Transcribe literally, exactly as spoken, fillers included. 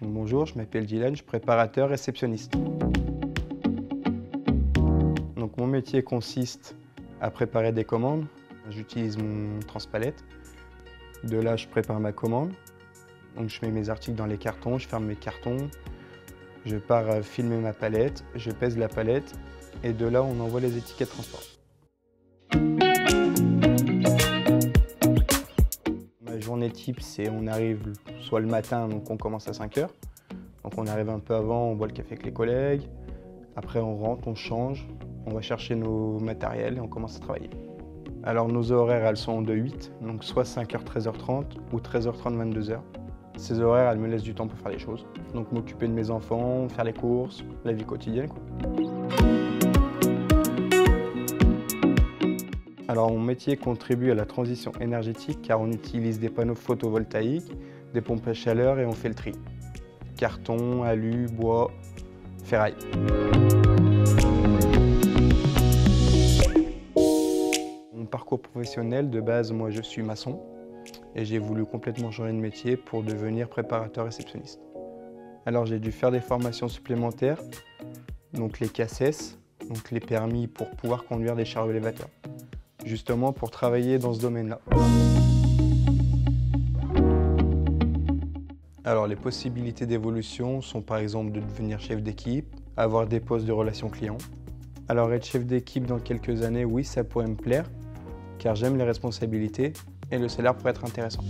Bonjour, je m'appelle Dylan, je suis préparateur réceptionniste. Donc mon métier consiste à préparer des commandes. J'utilise mon Transpalette. De là, je prépare ma commande. Donc je mets mes articles dans les cartons, je ferme mes cartons, je pars filmer ma palette, je pèse la palette et de là, on envoie les étiquettes transport. Ma journée type, c'est on arrive soit le matin, donc on commence à cinq heures. Donc on arrive un peu avant, on boit le café avec les collègues. Après, on rentre, on change, on va chercher nos matériels et on commence à travailler. Alors nos horaires, elles sont de huit, donc soit cinq heures treize heures trente ou treize heures trente vingt-deux heures. Ces horaires, elles me laissent du temps pour faire les choses. Donc m'occuper de mes enfants, faire les courses, la vie quotidienne, quoi. Alors mon métier contribue à la transition énergétique car on utilise des panneaux photovoltaïques, des pompes à chaleur et on fait le tri. Carton, alu, bois, ferraille. Mon parcours professionnel, de base, moi je suis maçon et j'ai voulu complètement changer de métier pour devenir préparateur réceptionniste. Alors j'ai dû faire des formations supplémentaires, donc les CACES, donc les permis pour pouvoir conduire des chars élévateurs, justement pour travailler dans ce domaine-là. Alors les possibilités d'évolution sont par exemple de devenir chef d'équipe, avoir des postes de relations clients. Alors être chef d'équipe dans quelques années, oui, ça pourrait me plaire, car j'aime les responsabilités et le salaire pourrait être intéressant.